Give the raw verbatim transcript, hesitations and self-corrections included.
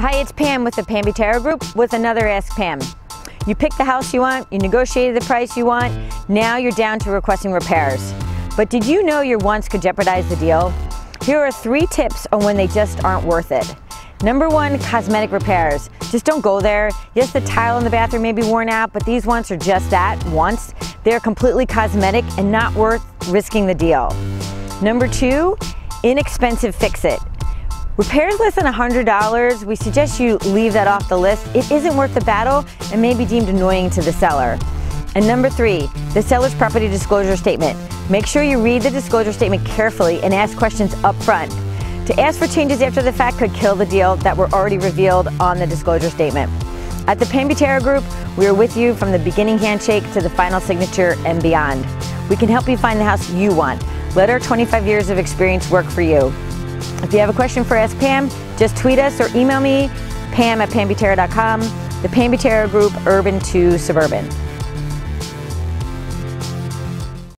Hi, it's Pam with the Pam Butera Group with another Ask Pam. You picked the house you want, you negotiated the price you want, now you're down to requesting repairs. But did you know your wants could jeopardize the deal? Here are three tips on when they just aren't worth it. Number one, cosmetic repairs. Just don't go there. Yes, the tile in the bathroom may be worn out, but these wants are just that, wants. They're completely cosmetic and not worth risking the deal. Number two, inexpensive fix-it. Repairs less than one hundred dollars, we suggest you leave that off the list. It isn't worth the battle and may be deemed annoying to the seller. And number three, the seller's property disclosure statement. Make sure you read the disclosure statement carefully and ask questions up front. To ask for changes after the fact could kill the deal that were already revealed on the disclosure statement. At the Pam Butera Group, we are with you from the beginning handshake to the final signature and beyond. We can help you find the house you want. Let our twenty-five years of experience work for you. If you have a question for Ask Pam, just tweet us or email me, Pam at pam butera dot com, the Pam Butera Group, Urban to Suburban.